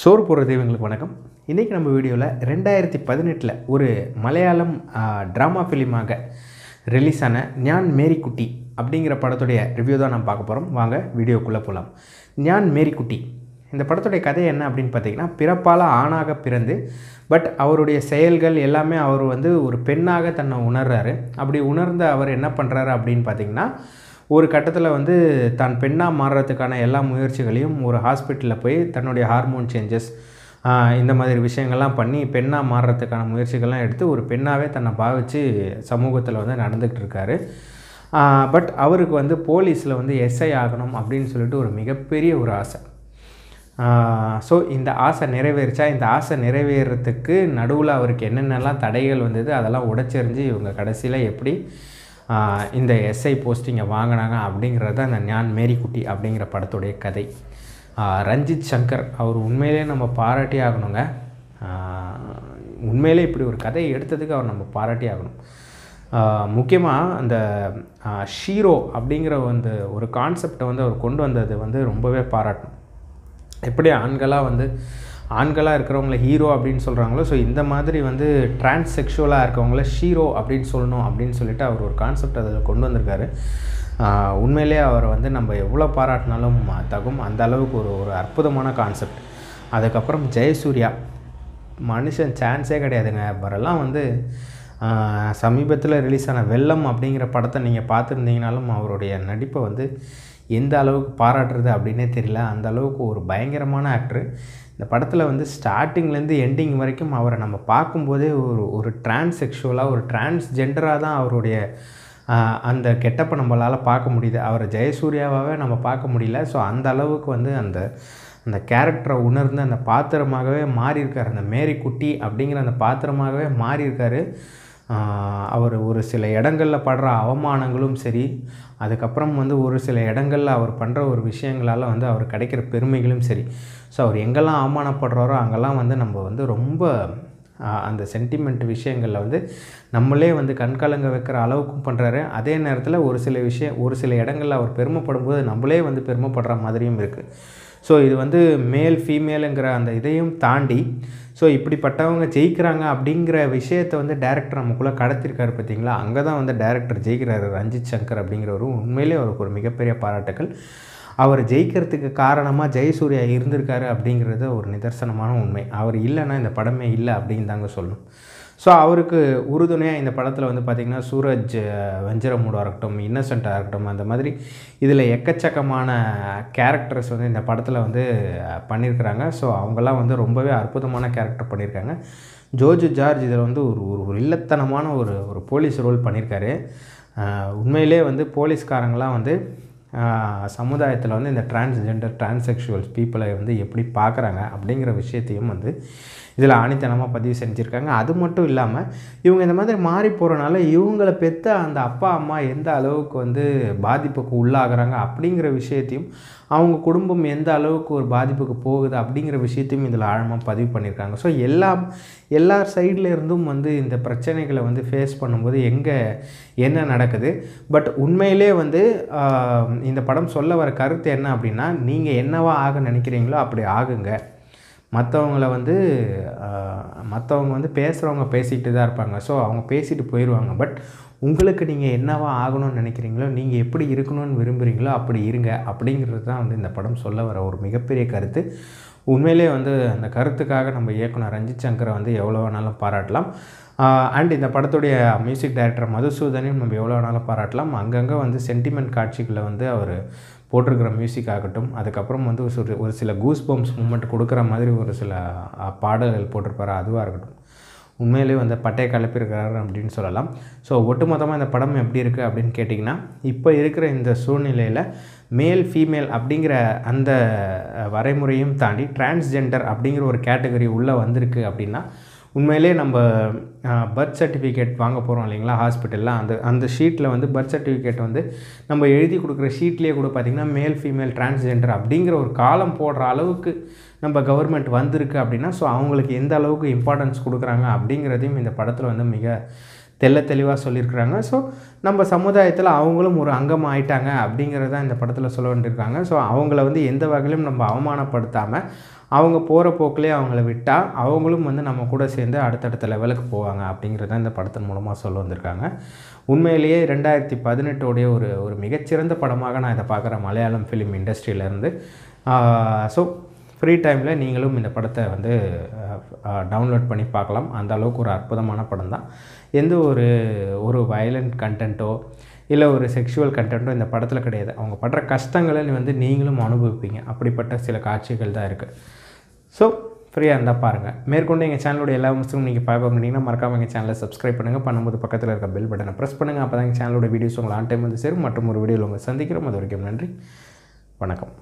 சோறு போடுற தேவங்களுக்கு வணக்கம். இன்றைக்கி நம்ம வீடியோவில் 2018 ஒரு மலையாளம் ட்ராமா ஃபிலிமாக ரிலீஸ் ஆன ஞான் மேரிக்குட்டி அப்படிங்கிற படத்துடைய ரிவ்யூ தான் நம்ம பார்க்க போகிறோம். வாங்க வீடியோக்குள்ளே போகலாம். ஞான் மேரிக்குட்டி இந்த படத்துடைய கதை என்ன அப்படின்னு பார்த்தீங்கன்னா, பிறப்பால் ஆணாக பிறந்து பட் அவருடைய செயல்கள் எல்லாமே அவர் வந்து ஒரு பெண்ணாக தன்னை உணர்றாரு. அப்படி உணர்ந்த அவர் என்ன பண்ணுறாரு அப்படின்னு பார்த்தீங்கன்னா, ஒரு கட்டத்தில் வந்து தான் பெண்ணாக மாறுறதுக்கான எல்லா முயற்சிகளையும் ஒரு ஹாஸ்பிட்டலில் போய் தன்னுடைய ஹார்மோன் சேஞ்சஸ் இந்த மாதிரி விஷயங்கள்லாம் பண்ணி பெண்ணாக மாறுறதுக்கான முயற்சிகள்லாம் எடுத்து ஒரு பெண்ணாகவே தன்னை பாவித்து சமூகத்தில் வந்து நடந்துக்கிட்டு இருக்காரு. பட் அவருக்கு வந்து போலீஸில் வந்து எஸ்ஐ ஆகணும் அப்படின்னு சொல்லிட்டு ஒரு மிகப்பெரிய ஒரு ஆசை. ஸோ இந்த ஆசை நிறைவேறிச்சா, இந்த ஆசை நிறைவேறத்துக்கு நடுவில் அவருக்கு என்னென்னலாம் தடைகள் வந்தது அதெல்லாம் உடைச்செறிஞ்சு இவங்க கடைசியில் எப்படி இந்த எஸ்ஐ போஸ்டிங்கை வாங்கினாங்க அப்படிங்கிறது தான் இந்த ஞான் மேரிக்குட்டி அப்படிங்கிற படத்துடைய கதை. ரஞ்சித் சங்கர் அவர் உண்மையிலே நம்ம பாராட்டி ஆகணுங்க. உண்மையிலே இப்படி ஒரு கதையை எடுத்ததுக்கு அவர் நம்ம பாராட்டி ஆகணும். முக்கியமாக அந்த ஷீரோ அப்படிங்கிற வந்து ஒரு கான்செப்டை வந்து அவர் கொண்டு வந்தது வந்து ரொம்பவே பாராட்டணும். எப்படி ஆண்களாக இருக்கிறவங்கள ஹீரோ அப்படின்னு சொல்கிறாங்களோ, ஸோ இந்த மாதிரி வந்து டிரான்ஸ் செக்ஷுவலாக இருக்கவங்கள ஷீரோ அப்படின்னு சொல்லணும் அப்படின்னு சொல்லிட்டு அவர் ஒரு கான்செப்ட் அதில் கொண்டு வந்திருக்காரு. உண்மையிலே அவரை வந்து நம்ம எவ்வளோ பாராட்டினாலும் தகும். அந்த அளவுக்கு ஒரு அற்புதமான கான்செப்ட். அதுக்கப்புறம் ஜெயசூர்யா மனுஷன் சான்ஸே கிடையாதுங்க. அவரெல்லாம் வந்து சமீபத்தில் ரிலீஸ் ஆன வெள்ளம் அப்படிங்கிற படத்தை நீங்கள் பார்த்துருந்தீங்கனாலும் அவருடைய நடிப்பை வந்து எந்த அளவுக்கு பாராட்டுறது அப்படின்னே தெரியல. அந்த அளவுக்கு ஒரு பயங்கரமான ஆக்டர். இந்த படத்தில் வந்து ஸ்டார்டிங்லேருந்து எண்டிங் வரைக்கும் அவரை நம்ம பார்க்கும்போதே ஒரு டிரான்ஸெக்ஷுவலாக ஒரு டிரான்ஸ்ஜெண்டராக தான் அவருடைய அந்த கெட்டப்பை நம்மளால் பார்க்க முடியுது. அவரை ஜெயசூர்யாவே நம்ம பார்க்க முடியல. ஸோ அந்த அளவுக்கு வந்து அந்த கேரக்டரை உணர்ந்து அந்த பாத்திரமாகவே மாறியிருக்கார். அந்த மேரிக்குட்டி அப்படிங்கிற அந்த பாத்திரமாகவே மாறியிருக்காரு. அவர் ஒரு சில இடங்களில் படுற அவமானங்களும் சரி, அதுக்கப்புறம் வந்து ஒரு சில இடங்களில் அவர் பண்ணுற ஒரு விஷயங்களால் வந்து அவர் கிடைக்கிற பெருமைகளும் சரி. ஸோ அவர் எங்கெல்லாம் அவமானப்படுறாரோ அங்கெல்லாம் வந்து நம்ம வந்து ரொம்ப அந்த சென்டிமெண்ட் விஷயங்களில் வந்து நம்மளே வந்து கண்கலங்க வைக்கிற அளவுக்கும் பண்ணுறாரு. அதே நேரத்தில் ஒரு சில இடங்களில் அவர் பெருமைப்படும்போது நம்மளே வந்து பெருமைப்படுற மாதிரியும் இருக்குது. ஸோ இது வந்து மேல் ஃபீமேலுங்கிற அந்த இதையும் தாண்டி ஸோ இப்படிப்பட்டவங்க ஜெயிக்கிறாங்க அப்படிங்கிற விஷயத்தை வந்து டேரக்டர் நமக்குள்ளே கடத்திருக்காரு பார்த்தீங்களா. அங்கே தான் வந்து டேரக்டர் ஜெயிக்கிறாரு ரஞ்சித் சங்கர் அப்படிங்கிறவரும். உண்மையிலே அவருக்கு ஒரு மிகப்பெரிய பாராட்டுக்கள். அவர் ஜெயிக்கிறதுக்கு காரணமாக ஜெயசூர்யா இருந்திருக்காரு அப்படிங்கிறது ஒரு நிதர்சனமான உண்மை. அவர் இல்லைன்னா இந்த படமே இல்லை அப்படின்னு தாங்க சொல்லணும். ஸோ அவருக்கு உறுதுணையாக இந்த படத்தில் வந்து பார்த்திங்கன்னா சூரஜ் வெஞ்சரமூடாக இருக்கட்டும், இன்னசென்ட்டாக இருக்கட்டும், அந்த மாதிரி இதில் எக்கச்சக்கமான கேரக்டர்ஸ் வந்து இந்த படத்தில் வந்து பண்ணியிருக்கிறாங்க. ஸோ அவங்களாம் வந்து ரொம்பவே அற்புதமான கேரக்டர் பண்ணியிருக்காங்க. ஜோஜு ஜார்ஜ் இதில் வந்து ஒரு இல்லத்தனமான ஒரு போலீஸ் ரோல் பண்ணியிருக்காரு. உண்மையிலே வந்து போலீஸ்காரங்களாம் வந்து சமுதாயத்தில் வந்து இந்த டிரான்ஸ்ஜெண்டர் டிரான்ஸெக்ஷுவல்ஸ் பீப்புளை வந்து எப்படி பார்க்குறாங்க அப்படிங்கிற விஷயத்தையும் வந்து இதில் ஆணித்தனமாக பதிவு செஞ்சுருக்காங்க. அது மட்டும் இல்லாமல் இவங்க இந்த மாதிரி மாறி போகிறனால இவங்களை பெற்ற அந்த அப்பா அம்மா எந்த அளவுக்கு வந்து பாதிப்புக்கு உள்ளாகிறாங்க அப்படிங்கிற விஷயத்தையும், அவங்க குடும்பம் எந்த அளவுக்கு ஒரு பாதிப்புக்கு போகுது அப்படிங்கிற விஷயத்தையும் இதில் ஆழமாக பதிவு பண்ணியிருக்காங்க. ஸோ எல்லா சைடில் இருந்தும் வந்து இந்த பிரச்சனைகளை வந்து ஃபேஸ் பண்ணும்போது எங்கே என்ன நடக்குது, பட் உண்மையிலே வந்து இந்த படம் சொல்ல வர கருத்து என்ன அப்படின்னா, நீங்கள் என்னவா ஆக நினைக்கிறீங்களோ அப்படி ஆகுங்க. மற்றவங்க வந்து பேசுகிறவங்க பேசிக்கிட்டு தான் இருப்பாங்க. ஸோ அவங்க பேசிட்டு போயிடுவாங்க. பட் உங்களுக்கு நீங்கள் என்னவா ஆகணும்னு நினைக்கிறீங்களோ, நீங்கள் எப்படி இருக்கணும்னு விரும்புகிறீங்களோ அப்படி இருங்க அப்படிங்கிறது தான் வந்து இந்த படம் சொல்ல வர ஒரு மிகப்பெரிய கருத்து. உண்மையிலே வந்து அந்த கருத்துக்காக நம்ம இயக்குனர் ரஞ்சித் சங்கரை வந்து எவ்வளோ வேணாலும் பாராட்டலாம். அண்ட் இந்த படத்துடைய மியூசிக் டைரக்டர் மதுசூதனையும் நம்ம எவ்வளோ வேணாலும் பாராட்டலாம். அங்கங்கே வந்து சென்டிமெண்ட் காட்சிகளை வந்து அவர் போட்டிருக்கிற மியூசிக் ஆகட்டும், அதுக்கப்புறம் வந்து ஒரு சில கூஸ் பம்ப்ஸ் மூமெண்ட் கொடுக்குற மாதிரி ஒரு சில பாடல்கள் போட்டிருப்பாரு, அதுவாக இருக்கட்டும். உண்மையிலே வந்து பட்டை கலப்பிருக்கிறாரு அப்படின்னு சொல்லலாம். ஸோ ஒட்டுமொத்தமாக இந்த படம் எப்படி இருக்குது அப்படின்னு கேட்டிங்கன்னா, இப்போ இருக்கிற இந்த சூழ்நிலையில் மேல் ஃபீமேல் அப்படிங்கிற அந்த வரைமுறையும் தாண்டி டிரான்ஸ்ஜெண்டர் அப்படிங்கிற ஒரு கேட்டகரி உள்ளே வந்திருக்கு அப்படின்னா, உண்மையிலே நம்ம பர்த் சர்டிஃபிகேட் வாங்க போகிறோம் இல்லைங்களா ஹாஸ்பிட்டலில், அந்த ஷீட்டில் வந்து பர்த் சர்டிஃபிகேட் வந்து நம்ம எழுதி கொடுக்குற ஷீட்லேயே கூட பார்த்திங்கன்னா மேல் ஃபீமேல் டிரான்ஸ்ஜெண்டர் அப்படிங்கிற ஒரு காலம் போடுற அளவுக்கு நம்ம கவர்மெண்ட் வந்திருக்கு அப்படின்னா, ஸோ அவங்களுக்கு எந்த அளவுக்கு இம்பார்ட்டன்ஸ் கொடுக்குறாங்க அப்படிங்கிறதையும் இந்த படத்தில் வந்து மிக தெளிவாக சொல்லியிருக்கிறாங்க. ஸோ நம்ம சமுதாயத்தில் அவங்களும் ஒரு அங்கம் ஆயிட்டாங்க அப்படிங்கிறதான் இந்த படத்தில் சொல்ல வேண்டியிருக்காங்க. ஸோ அவங்கள வந்து எந்த வகையிலும் நம்ம அவமானப்படுத்தாமல் அவங்க போகிற போக்கிலே அவங்கள விட்டால் அவங்களும் வந்து நம்ம கூட சேர்ந்து அடுத்தடுத்த லெவலுக்கு போவாங்க அப்படிங்கிறத இந்த படத்தின் மூலமாக சொல்ல வந்திருக்காங்க. உண்மையிலேயே 2018 ஒரு மிகச்சிறந்த படமாக நான் இதை பார்க்குற மலையாளம் ஃபிலிம் இண்டஸ்ட்ரியிலேருந்து. ஸோ ஃப்ரீ டைமில் நீங்களும் இந்த படத்தை வந்து டவுன்லோட் பண்ணி பார்க்கலாம். அந்த அளவுக்கு ஒரு அற்புதமான படம் தான். எந்த ஒரு ஒரு வயலண்ட் கண்டென்ட்டோ இல்லை ஒரு செக்ஷுவல் கண்டென்ட்டும் இந்த படத்தில் கிடையாது. அவங்க படுற கஷ்டங்களை வந்து நீங்களும் அனுபவிப்பீங்க. அப்படிப்பட்ட சில காட்சிகள் தான் இருக்குது. ஸோ ஃப்ரீயாக இருந்தால் பாருங்கள். மேற்கொண்டு எங்கள் சேனலோட எல்லா விஷயமும் நீங்கள் பார்க்க முடியுங்கன்னா மறக்காமல் எங்கள் சேனலை சப்ஸ்கிரைப் பண்ணுங்கள். பண்ணும்போது பக்கத்தில் இருக்க பெல் பட்டனை ப்ரெஸ் பண்ணுங்கள். அப்போ தான் எங்கள் சேனலோட வீடியோஸ் உங்களை ஆன் டைம் வந்து சேரும். மற்றும் ஒரு வீடியோவில் உங்களை சந்திக்கிறோம். அது வரைக்கும் நன்றி, வணக்கம்.